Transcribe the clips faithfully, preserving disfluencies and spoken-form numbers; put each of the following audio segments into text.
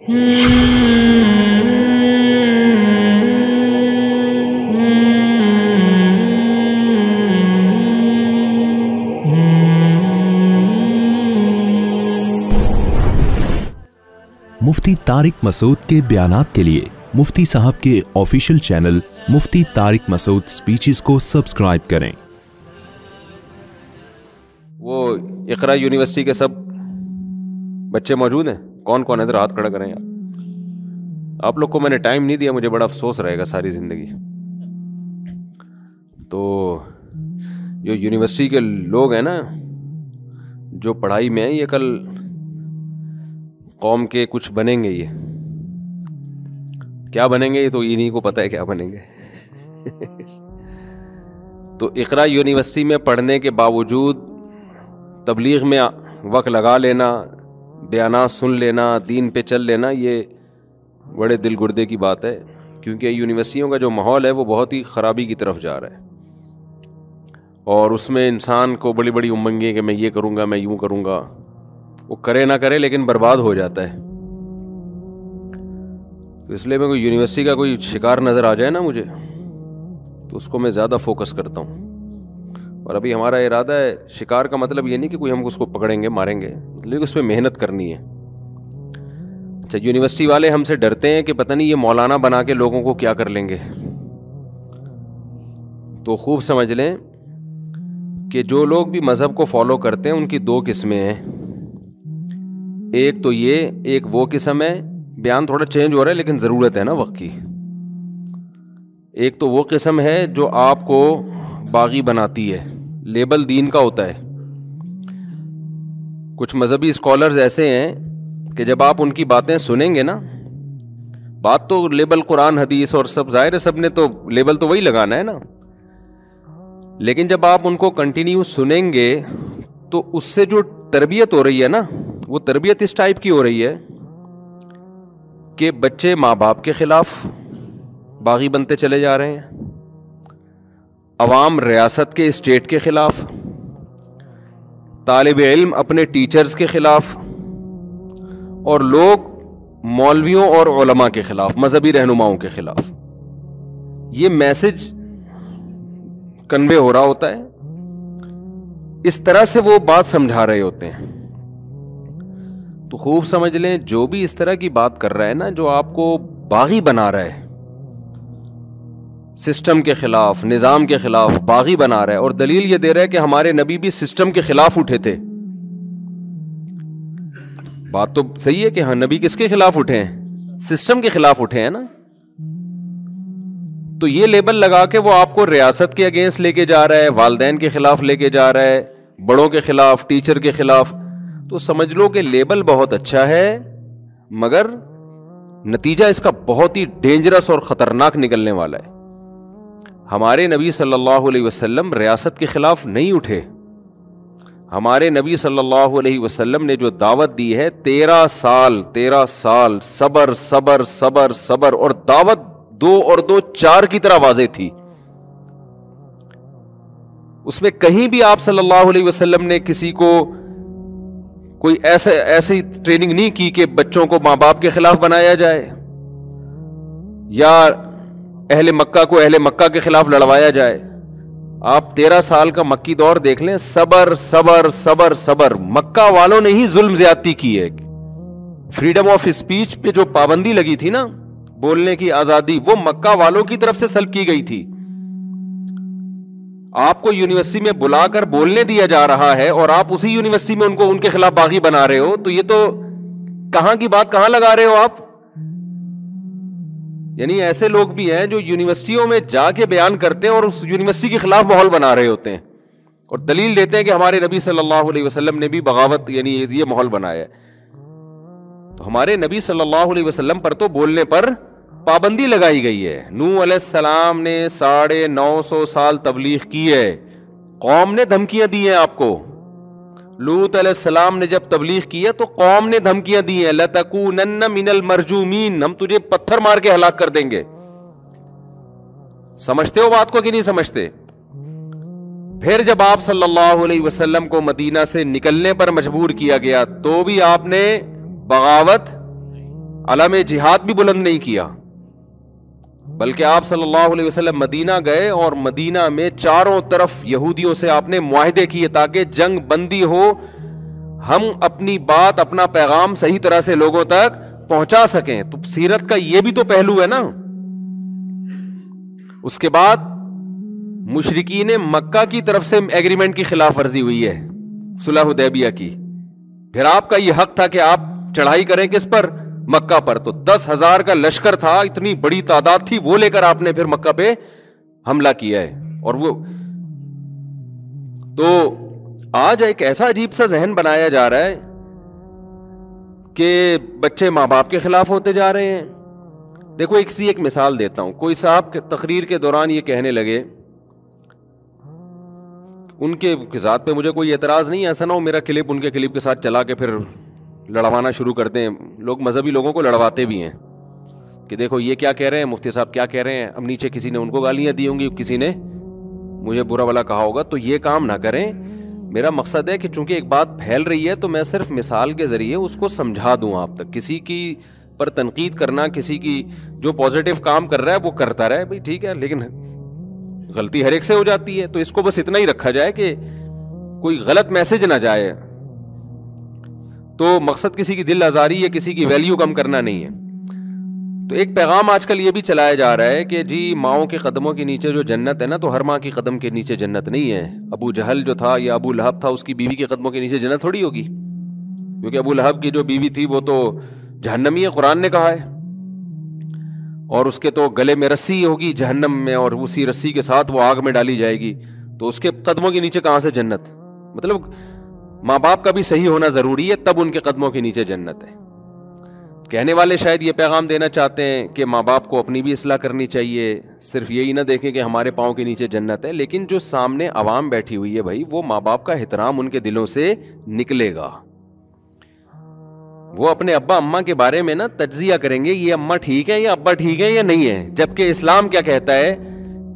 मुफ्ती तारिक मसूद के बयानात के लिए मुफ्ती साहब के official channel Mufti Tariq Masood speeches को सब्सक्राइब करें। वो इकरा यूनिवर्सिटी के सब बच्चे मौजूद हैं? कौन कौन है इधर हाथ खड़ा करें यार। आप लोग को मैंने टाइम नहीं दिया, मुझे बड़ा अफसोस रहेगा सारी ज़िंदगी। तो जो यूनिवर्सिटी के लोग हैं ना, जो पढ़ाई में हैं, ये कल कौम के कुछ बनेंगे। ये क्या बनेंगे ये तो इन्हीं को पता है क्या बनेंगे। तो इकरा यूनिवर्सिटी में पढ़ने के बावजूद तबलीग में वक्त लगा लेना, बयाना सुन लेना, दीन पे चल लेना, ये बड़े दिल गुर्दे की बात है। क्योंकि यूनिवर्सिटियों का जो माहौल है वो बहुत ही ख़राबी की तरफ जा रहा है, और उसमें इंसान को बड़ी बड़ी उमंगें कि मैं ये करूँगा, मैं यूँ करूँगा, वो करे ना करे लेकिन बर्बाद हो जाता है। तो इसलिए मैं कोई यूनिवर्सिटी का कोई शिकार नज़र आ जाए ना मुझे, तो उसको मैं ज़्यादा फोकस करता हूँ। और अभी हमारा इरादा है, शिकार का मतलब ये नहीं कि कोई हम उसको पकड़ेंगे मारेंगे, लेकिन उस पर मेहनत करनी है। अच्छा, यूनिवर्सिटी वाले हमसे डरते हैं कि पता नहीं ये मौलाना बना के लोगों को क्या कर लेंगे। तो खूब समझ लें कि जो लोग भी मज़हब को फॉलो करते हैं उनकी दो किस्में हैं। एक तो ये, एक वो किस्म है। बयान थोड़ा चेंज हो रहा है लेकिन ज़रूरत है ना वक्त की। एक तो वो किस्म है जो आपको बागी बनाती है, लेबल दीन का होता है। कुछ मजहबी स्कॉलर्स ऐसे हैं कि जब आप उनकी बातें सुनेंगे ना, बात तो लेबल कुरान हदीस और सब जाहिर है, सब ने तो लेबल तो वही लगाना है ना, लेकिन जब आप उनको कंटिन्यू सुनेंगे तो उससे जो तरबियत हो रही है ना, वो तरबियत इस टाइप की हो रही है कि बच्चे माँ बाप के ख़िलाफ़ बागी बनते चले जा रहे हैं, अवाम रियासत के स्टेट के ख़िलाफ़, तालिब इल्म अपने टीचर्स के ख़िलाफ़, और लोग मौलवियों और उलमा के ख़िलाफ़, मजहबी रहनुमाओं के ख़िलाफ़। ये मैसेज कन्वे हो रहा होता है, इस तरह से वो बात समझा रहे होते हैं। तो खूब समझ लें, जो भी इस तरह की बात कर रहा है ना, जो आपको बागी बना रहा है, सिस्टम के ख़िलाफ़, निज़ाम के ख़िलाफ़ बागी बना रहा है, और दलील ये दे रहा है कि हमारे नबी भी सिस्टम के ख़िलाफ़ उठे थे। बात तो सही है कि हाँ, नबी किसके ख़िलाफ़ उठे हैं? सिस्टम के ख़िलाफ़ उठे हैं ना। तो ये लेबल लगा के वो आपको रियासत के अगेंस्ट लेके जा रहा है, वालदैन के ख़िलाफ़ लेके जा रहा है, बड़ों के ख़िलाफ़, टीचर के ख़िलाफ़। तो समझ लो कि लेबल बहुत अच्छा है, मगर नतीजा इसका बहुत ही डेंजरस और ख़तरनाक निकलने वाला है। हमारे नबी सल्लल्लाहु अलैहि वसल्लम रियासत के ख़िलाफ़ नहीं उठे। हमारे नबी सल्लल्लाहु अलैहि वसल्लम ने जो दावत दी है, तेरह साल तेरह साल सबर सबर सबर सबर, और दावत दो और दो चार की तरह वाज़े थी। उसमें कहीं भी आप सल्लल्लाहु अलैहि वसल्लम ने किसी को कोई ऐसे ऐसी ट्रेनिंग नहीं की कि बच्चों को माँ बाप के ख़िलाफ़ बनाया जाए, या अहले मक्का को अहले मक्का के ख़िलाफ़ लड़वाया जाए। आप तेरह साल का मक्की दौर देख लें, सबर सबर सबर सबर। मक्का वालों ने ही जुल्म ज़्यादती की है। फ्रीडम ऑफ स्पीच पे जो पाबंदी लगी थी ना, बोलने की आज़ादी, वो मक्का वालों की तरफ से सल्ब की गई थी। आपको यूनिवर्सिटी में बुलाकर बोलने दिया जा रहा है, और आप उसी यूनिवर्सिटी में उनको उनके खिलाफ बागी बना रहे हो। तो ये तो कहां की बात कहां लगा रहे हो आप। यानी ऐसे लोग भी हैं जो यूनिवर्सिटियों में जाके बयान करते हैं और उस यूनिवर्सिटी के खिलाफ माहौल बना रहे होते हैं, और दलील देते हैं कि हमारे नबी सल्लल्लाहु अलैहि वसल्लम ने भी बगावत यानी ये माहौल बनाया है। तो हमारे नबी सल्लल्लाहु अलैहि वसल्लम पर तो बोलने पर पाबंदी लगाई गई है। नूह अलैहिस्सलाम ने साढ़े नौ सौ साल तबलीग की है, कौम ने धमकियां दी हैं आपको। लूत अलैहिस्सलाम ने जब तबलीग की है तो कौम ने धमकियां दी हैं, लतकूनन्न मिनल मरजूमीन, हम तुझे पत्थर मार के हलाक कर देंगे। समझते हो बात को कि नहीं समझते? फिर जब आप सल्लल्लाहु अलैहि वसल्लम को मदीना से निकलने पर मजबूर किया गया, तो भी आपने बगावत अलामे जिहाद भी बुलंद नहीं किया, बल्कि आप सल्लल्लाहु अलैहि वसल्लम मदीना गए और मदीना में चारों तरफ यहूदियों से आपने मुआहदे किए ताकि जंग बंदी हो, हम अपनी बात अपना पैगाम सही तरह से लोगों तक पहुंचा सकें। तो सीरत का यह भी तो पहलू है ना। उसके बाद मुशरिकीन मक्का की तरफ से एग्रीमेंट की खिलाफ वर्जी हुई है सुल्ह हुदैबिया की, फिर आपका यह हक था कि आप चढ़ाई करें किस पर, मक्का पर। तो दस हजार का लश्कर था, इतनी बड़ी तादाद थी, वो लेकर आपने फिर मक्का पे हमला किया है। और वो तो आज एक ऐसा अजीब सा जहन बनाया जा रहा है कि बच्चे माँ बाप के खिलाफ होते जा रहे हैं। देखो एक सी एक मिसाल देता हूं, कोई साहब के तकरीर के दौरान ये कहने लगे, उनके ज़ात पे मुझे कोई एतराज़ नहीं, ऐसा ना हो मेरा क्लिप उनके क्लिप के साथ चला के फिर लड़वाना शुरू करते हैं। लोग मजहबी लोगों को लड़वाते भी हैं कि देखो ये क्या कह रहे हैं, मुफ्ती साहब क्या कह रहे हैं। अब नीचे किसी ने उनको गालियाँ दी होंगी, किसी ने मुझे बुरा भला कहा होगा, तो ये काम ना करें। मेरा मकसद है कि चूँकि एक बात फैल रही है तो मैं सिर्फ मिसाल के ज़रिए उसको समझा दूँ आप तक। किसी की पर तनकीद करना, किसी की जो पॉजिटिव काम कर रहा है वो करता रहे, भाई ठीक है, लेकिन गलती हर एक से हो जाती है। तो इसको बस इतना ही रखा जाए कि कोई गलत मैसेज ना जाए। तो मकसद किसी की दिल आज़ारी या किसी की वैल्यू कम करना नहीं है। तो एक पैगाम आजकल ये भी चलाया जा रहा है कि जी माओं के कदमों के नीचे जो जन्नत है ना, तो हर माँ के कदम के नीचे जन्नत नहीं है। अबू जहल जो था या अबू लहब था, उसकी बीवी के कदमों के नीचे जन्नत थोड़ी होगी, क्योंकि अबू लहब की जो बीवी थी वो तो जहन्नमी है, कुरान ने कहा है। और उसके तो गले में रस्सी होगी जहन्नम में, और उसी रस्सी के साथ वो आग में डाली जाएगी। तो उसके कदमों के नीचे कहाँ से जन्नत। मतलब माँ बाप का भी सही होना ज़रूरी है, तब उनके कदमों के नीचे जन्नत है। कहने वाले शायद ये पैगाम देना चाहते हैं कि माँ बाप को अपनी भी इसलाह करनी चाहिए, सिर्फ यही ना देखें कि हमारे पाँव के नीचे जन्नत है। लेकिन जो सामने आवाम बैठी हुई है भाई, वो माँ बाप का एहतराम उनके दिलों से निकलेगा। वो अपने अब्बा अम्मा के बारे में ना तज्जिया करेंगे, ये अम्मा ठीक है या अब्बा ठीक है या नहीं है। जबकि इस्लाम क्या कहता है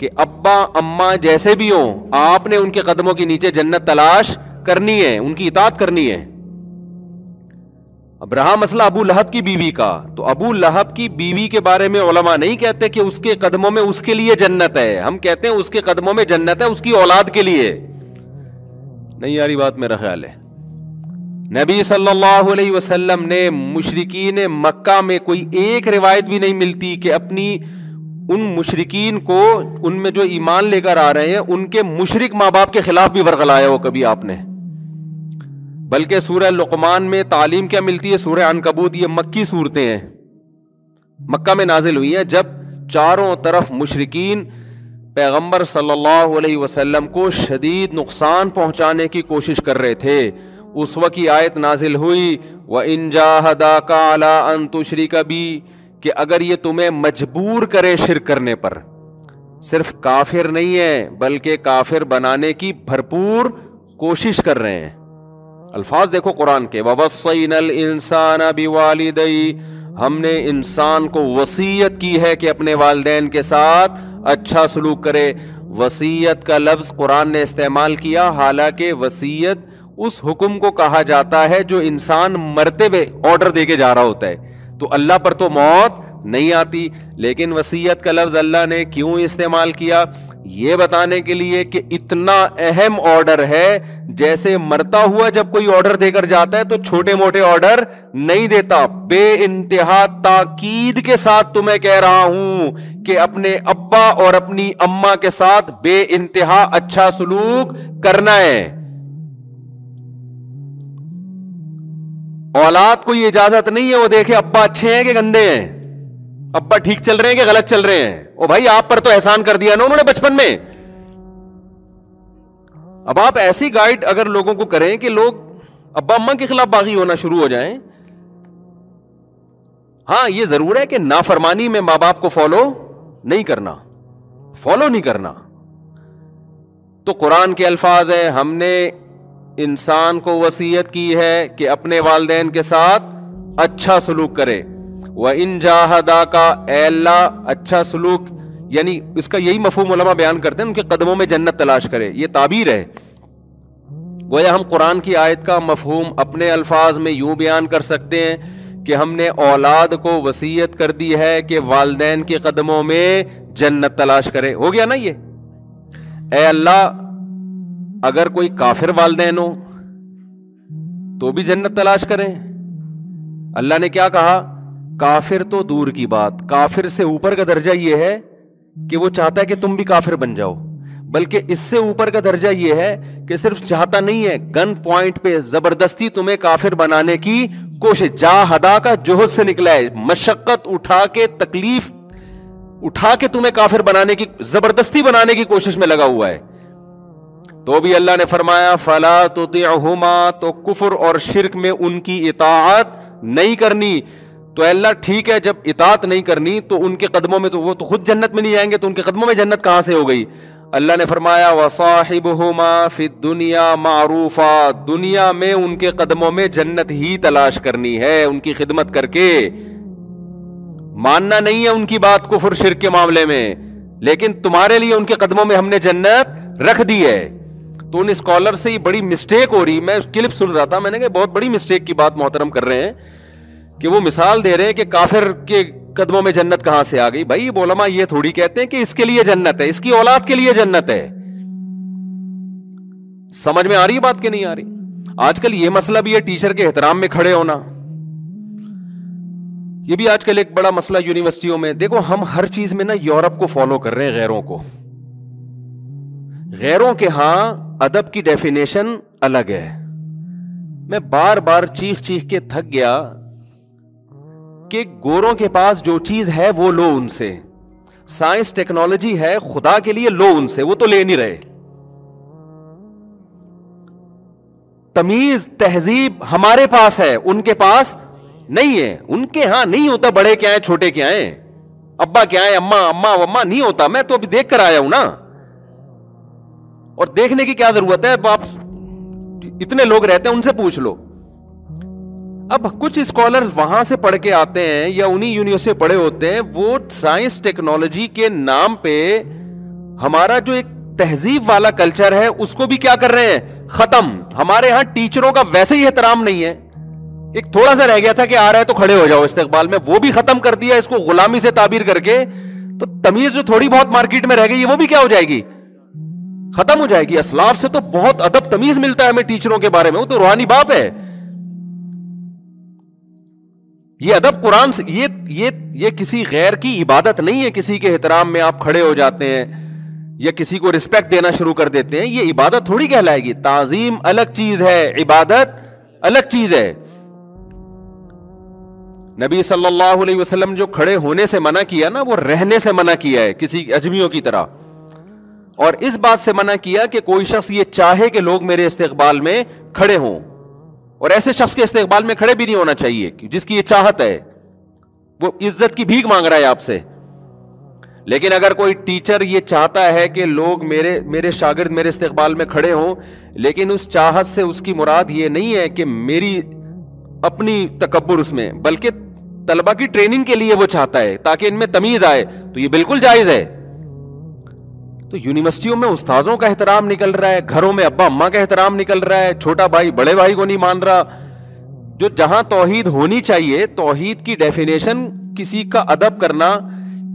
कि अब्बा अम्मा जैसे भी हों, आपने उनके कदमों के नीचे जन्नत तलाश करनी है, उनकी इताअत करनी है। अब रहा मसला अबू लहब की बीवी का, तो अबू लहब की बीवी के बारे में उलमा नहीं कहते कि उसके कदमों में उसके लिए जन्नत है, हम कहते हैं उसके कदमों में जन्नत है उसकी औलाद के लिए। नहीं यारी बात मेरा ख्याल है, नबी सल्लल्लाहु अलैहि वसल्लम ने मुशरिकीन मक्का में कोई एक रिवायत भी नहीं मिलती कि अपनी उन मुशरिकीन को, उनमें जो ईमान लेकर आ रहे हैं, उनके मुशरिक माँ बाप के खिलाफ भी वर्गलाया हो कभी आपने। बल्कि सूरह लुकमान में तालीम क्या मिलती है, सूरह अनकबूत, ये मक्की सूरतें हैं, मक्का में नाजिल हुई हैं, जब चारों तरफ मुशरिकीन पैगम्बर सल्लल्लाहु अलैहि वसल्लम को शदीद नुकसान पहुँचाने की कोशिश कर रहे थे। उस वक़्त की आयत नाजिल हुई, व इन जाहदाका अला अन तुशरिका बी, कि अगर ये तुम्हें मजबूर करे शिरक करने पर, सिर्फ काफिर नहीं है बल्कि काफिर बनाने की भरपूर कोशिश कर रहे हैं। अल्फाज देखो कुरान के, ववस्सैनल इंसाना बिवालिदै, हमने इंसान को वसीयत की है कि अपने वालिदैन के साथ अच्छा सलूक करे। वसीयत का लफ्ज़ कुरान ने इस्तेमाल किया, हालांकि वसीयत उस हुक्म को कहा जाता है जो इंसान मरते हुए ऑर्डर दे के जा रहा होता है। तो अल्लाह पर तो मौत नहीं आती, लेकिन वसीयत का लफ्ज़ अल्लाह ने क्यों इस्तेमाल किया, ये बताने के लिए कि इतना अहम ऑर्डर है। जैसे मरता हुआ जब कोई ऑर्डर देकर जाता है तो छोटे मोटे ऑर्डर नहीं देता, बेइंतहा ताकीद के साथ तुम्हें कह रहा हूं कि अपने अब्बा और अपनी अम्मा के साथ बेइंतहा अच्छा सलूक करना है। औलाद को ये इजाजत नहीं है वो देखे अब्बा अच्छे हैं कि गंदे हैं, अब्बा ठीक चल रहे हैं कि गलत चल रहे हैं। ओ भाई, आप पर तो एहसान कर दिया ना उन्होंने बचपन में। अब आप ऐसी गाइड अगर लोगों को करें कि लोग अब्बा अम्मा के खिलाफ बागी होना शुरू हो जाएं। हाँ, ये जरूर है कि नाफरमानी में मां बाप को फॉलो नहीं करना, फॉलो नहीं करना। तो कुरान के अल्फाज है, हमने इंसान को वसीयत की है कि अपने वालिदैन के साथ अच्छा सलूक करे। व इन जाहदा का एल्ला, अच्छा सलूक यानी इसका यही मफहूम उलमा बयान करते हैं, उनके कदमों में जन्नत तलाश करे, ये ताबीर है। गोया हम कुरान की आयत का मफहूम अपने अल्फाज में यूं बयान कर सकते हैं कि हमने औलाद को वसीयत कर दी है कि वालिदैन के कदमों में जन्नत तलाश करें। हो गया ना ये। ए अल्लाह, अगर कोई काफिर वालिदैन हो तो भी जन्नत तलाश करें। अल्लाह ने क्या कहा? काफिर तो दूर की बात, काफिर से ऊपर का दर्जा यह है कि वो चाहता है कि तुम भी काफिर बन जाओ, बल्कि इससे ऊपर का दर्जा यह है कि सिर्फ चाहता नहीं है, गन पॉइंट पे जबरदस्ती तुम्हें काफिर बनाने की कोशिश। जाहदा का जोहद से निकला है, मशक्कत उठा के, तकलीफ उठा के तुम्हें काफिर बनाने की, जबरदस्ती बनाने की कोशिश में लगा हुआ है। तो भी अल्लाह ने फरमाया फला तुतिअहुमा, तो कुफर और शिरक में उनकी इताअत नहीं करनी। तो अल्लाह ठीक है, जब इताअत नहीं करनी तो उनके कदमों में, तो वो तो खुद जन्नत में नहीं जाएंगे, तो उनके कदमों में जन्नत कहां से हो गई। अल्लाह ने फरमाया वसाहिबहुमा फिद दुनिया मारूफा, दुनिया में उनके कदमों में जन्नत ही तलाश करनी है, उनकी खिदमत करके। मानना नहीं है उनकी बात को कुफ्र शिर्क के मामले में, लेकिन तुम्हारे लिए उनके कदमों में हमने जन्नत रख दी है। तो उन स्कॉलर से ये बड़ी मिस्टेक हो रही, मैं क्लिप सुन रहा था, मैंने कहा बहुत बड़ी मिस्टेक की बात मोहतरम कर रहे हैं कि वो मिसाल दे रहे हैं कि काफिर के कदमों में जन्नत कहां से आ गई। भाई बोलमा ये थोड़ी कहते हैं कि इसके लिए जन्नत है, इसकी औलाद के लिए जन्नत है। समझ में आ रही बात कि नहीं आ रही? आजकल ये मसला भी है, टीचर के एहतराम में खड़े होना, ये भी आजकल एक बड़ा मसला यूनिवर्सिटियों में। देखो हम हर चीज में ना यूरोप को फॉलो कर रहे हैं, गैरों को। गैरों के हां अदब की डेफिनेशन अलग है। मैं बार बार चीख चीख के थक गया कि गोरों के पास जो चीज है वो लो उनसे, साइंस टेक्नोलॉजी है खुदा के लिए लो उनसे, वो तो ले नहीं रहे। तमीज तहजीब हमारे पास है, उनके पास नहीं है। उनके यहां नहीं होता बड़े क्या है छोटे क्या है, अब्बा क्या है अम्मा अम्मा अम्मा नहीं होता। मैं तो अभी देख कर आया हूं ना, और देखने की क्या जरूरत है। आप इतने लोग रहते हैं उनसे पूछ लो। अब कुछ स्कॉलर्स वहां से पढ़ के आते हैं या उन्हीं यूनिवर्सिटी से पढ़े होते हैं, वो साइंस टेक्नोलॉजी के नाम पे हमारा जो एक तहजीब वाला कल्चर है उसको भी क्या कर रहे हैं, खत्म। हमारे यहां टीचरों का वैसे ही एहतराम नहीं है। एक थोड़ा सा रह गया था कि आ रहा है तो खड़े हो जाओ इस्तकबाल में, वो भी खत्म कर दिया इसको गुलामी से ताबीर करके। तो तमीज जो थोड़ी बहुत मार्केट में रह गई वो भी क्या हो जाएगी, खत्म हो जाएगी। असलाफ से तो बहुत अदब तमीज मिलता है हमें टीचरों के बारे में, वो तो रूहानी बाप है। ये अदब कुरान से, ये ये ये किसी गैर की इबादत नहीं है। किसी के एहतराम में आप खड़े हो जाते हैं या किसी को रिस्पेक्ट देना शुरू कर देते हैं, ये इबादत थोड़ी कहलाएगी। ताजीम अलग चीज है, इबादत अलग चीज है। नबी सल्लल्लाहु अलैहि वसल्लम जो खड़े होने से मना किया ना, वो रहने से मना किया है किसी अजमियों की तरह। और इस बात से मना किया कि कोई शख्स ये चाहे कि लोग मेरे इस्तकबाल में खड़े हों, और ऐसे शख्स के इस्तेकबाल में खड़े भी नहीं होना चाहिए जिसकी ये चाहत है, वो इज्जत की भीख मांग रहा है आपसे। लेकिन अगर कोई टीचर ये चाहता है कि लोग मेरे मेरे शागिर्द मेरे इस्तेकबाल में खड़े हों, लेकिन उस चाहत से उसकी मुराद ये नहीं है कि मेरी अपनी तकब्बुर उसमें, बल्कि तलबा की ट्रेनिंग के लिए वो चाहता है ताकि इनमें तमीज आए, तो ये बिल्कुल जायज है। तो यूनिवर्सिटियों में उस्ताजों का एहतराम निकल रहा है, घरों में अब्बा अम्मा का एहतराम निकल रहा है, छोटा भाई बड़े भाई को नहीं मान रहा। जो जहां तौहीद होनी चाहिए, तौहीद की डेफिनेशन, किसी का अदब करना,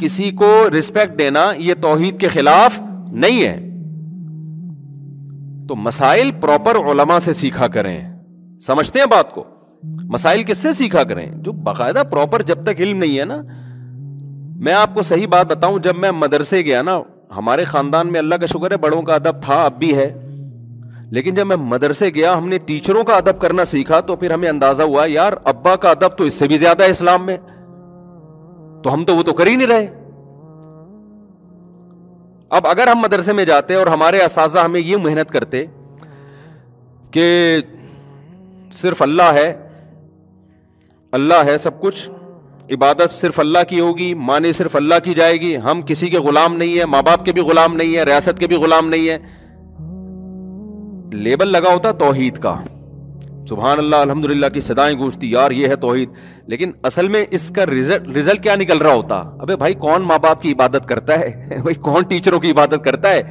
किसी को रिस्पेक्ट देना, ये तौहीद के खिलाफ नहीं है। तो मसाइल प्रॉपर उलमा से सीखा करें। समझते हैं बात को? मसाइल किससे सीखा करें? जो बाकायदा प्रॉपर, जब तक इल्म नहीं है ना। मैं आपको सही बात बताऊं, जब मैं मदरसे गया ना, हमारे खानदान में अल्लाह का शुक्र है बड़ों का अदब था, अब भी है, लेकिन जब मैं मदरसे गया हमने टीचरों का अदब करना सीखा, तो फिर हमें अंदाजा हुआ यार अब्बा का अदब तो इससे भी ज्यादा है इस्लाम में, तो हम तो वो तो कर ही नहीं रहे। अब अगर हम मदरसे में जाते और हमारे असाजा हमें ये मेहनत करते कि सिर्फ अल्लाह है, अल्लाह है सब कुछ, इबादत सिर्फ अल्लाह की होगी, माने सिर्फ अल्लाह की जाएगी, हम किसी के गुलाम नहीं है, माँ बाप के भी गुलाम नहीं है, रियासत के भी गुलाम नहीं है, लेबल लगा होता तौहीद का, सुभान अल्लाह अल्हम्दुलिल्लाह की सदाएं गूंजती, यार ये है तौहीद। लेकिन असल में इसका रिजल्ट रिजल्ट क्या निकल रहा होता? अबे भाई कौन माँ बाप की इबादत करता है भाई कौन टीचरों की इबादत करता है?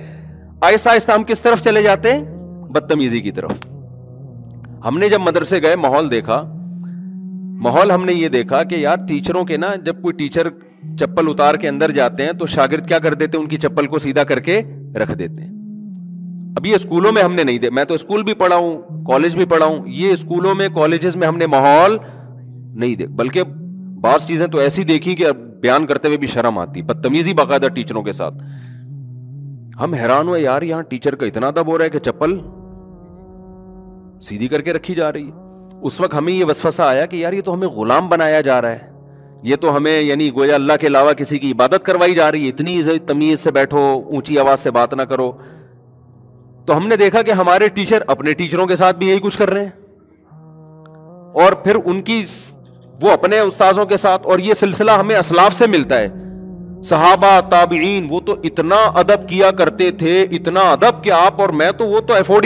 आहिस्ता आहिस्ता हम किस तरफ चले जाते हैं, बदतमीजी की तरफ। हमने जब मदरसे गए माहौल देखा माहौल हमने ये देखा कि यार टीचरों के ना, जब कोई टीचर चप्पल उतार के अंदर जाते हैं तो शागिर्द क्या कर देते हैं, उनकी चप्पल को सीधा करके रख देते हैं। अब ये स्कूलों में हमने नहीं दे, मैं तो स्कूल भी पढ़ा हूँ, कॉलेज भी पढ़ा हूँ, ये स्कूलों में कॉलेजेस में हमने माहौल नहीं देख, बल्कि बास चीजें तो ऐसी देखी कि अब बयान करते हुए भी शर्म आती, बदतमीजी बाकायदा टीचरों के साथ। हम हैरान हुए यार, यहाँ टीचर का इतना दब हो रहा है कि चप्पल सीधी करके रखी जा रही है। उस वक्त हमें ये वसवसा आया कि यार ये तो हमें गुलाम बनाया जा रहा है, ये तो हमें यानी गोया अल्लाह के अलावा किसी की इबादत करवाई जा रही है, इतनी तमीज से बैठो, ऊंची आवाज से बात ना करो। तो हमने देखा कि हमारे टीचर अपने टीचरों के साथ भी यही कुछ कर रहे हैं, और फिर उनकी वो अपने उस्ताजों के साथ, और ये सिलसिला हमें असलाफ से मिलता है। सहाबा ताबीन वो तो इतना अदब किया करते थे, इतना अदब कि आप और मैं तो वो तो अफोर्ड